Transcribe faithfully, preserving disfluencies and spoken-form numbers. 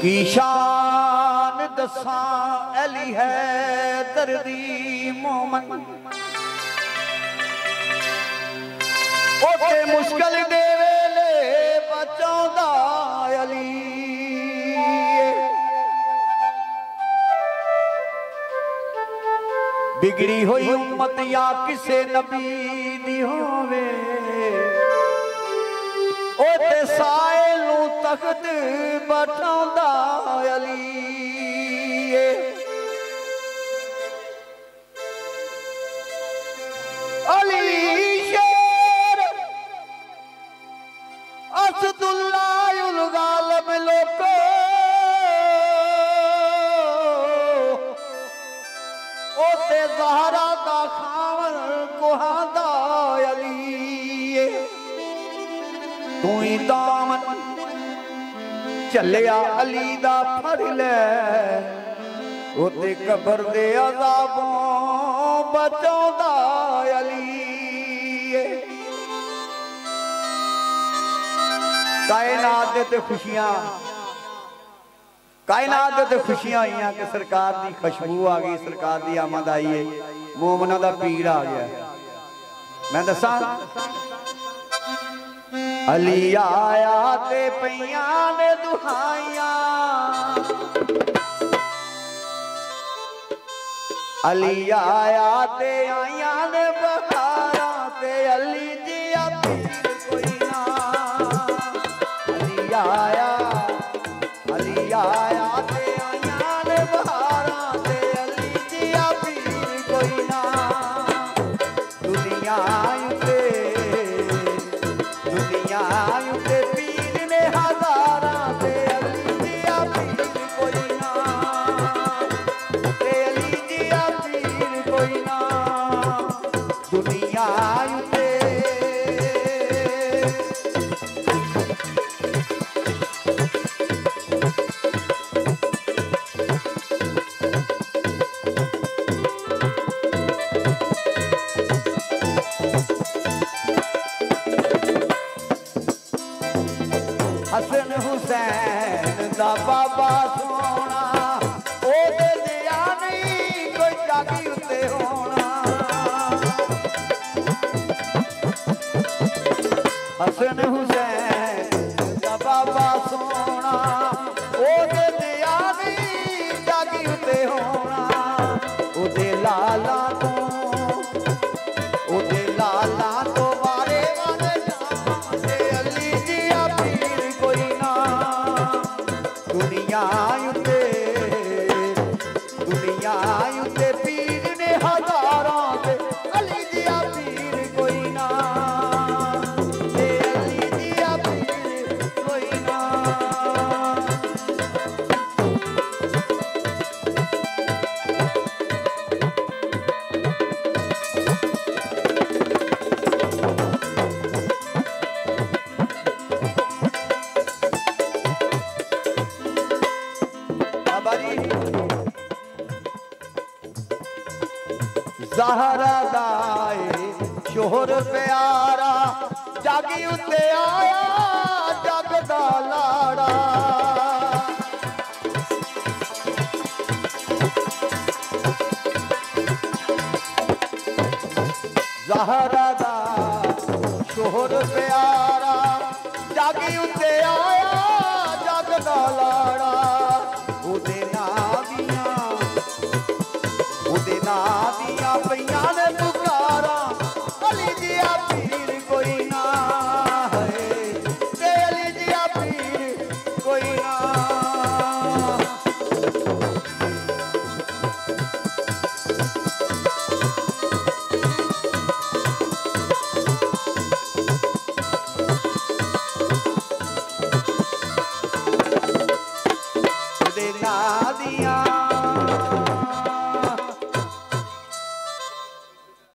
की शान दसा अली है दर्दी मोमन ओते मुश्किल दे वेले बचांदा अली बिगड़ी हुई उम्मत या किसे नबी दी होवे ओते सायलू तख्त बठांदा अली अली शेर असदुल्लाहुल गालिब लोको ओते ज़हरा दा खावर कोहांदा अली तू ही दामन चलिया अली दा फर ले उते कबर दे अज़ाबों बचांदा अली कायनात ते खुशियां कायनात ते खुशियां आईयां कि सरकार दी खुशबू आ गई सरकार दी आमद आई है मोमना दा पीर आ गया मैं दसा अली आया ते पैया ने दुहाइया अली आया ते आया ने बहारा ते अली जिया पीर कोई ना अली आया अली आया ते आया ने बहारा ते अली जिया पीर कोई ना दुनिया हसन हुसैन दा बाबा सोना ओदे दिया नहीं कोई जागी उते होना हसन हुसैन दा बाबा सोना ओदे दिया नहीं जागी उते होना ओदे लाला तो ओदे लाला तो वारे वाले जावे अली जिया पीर कोई ना दुनिया उते दुनिया उते पीर ने हजारों ते अली जिया पीर कोई ना ते अली जिया पीर कोई ना ज़हरा दाए शोहर प्यारा जागी उते आया जग दा लाड़ा ज़हरा दा शोहर प्यारा जागी उते आया जग दा लाड़ा ओदे ना दिया ओदे ना दिया।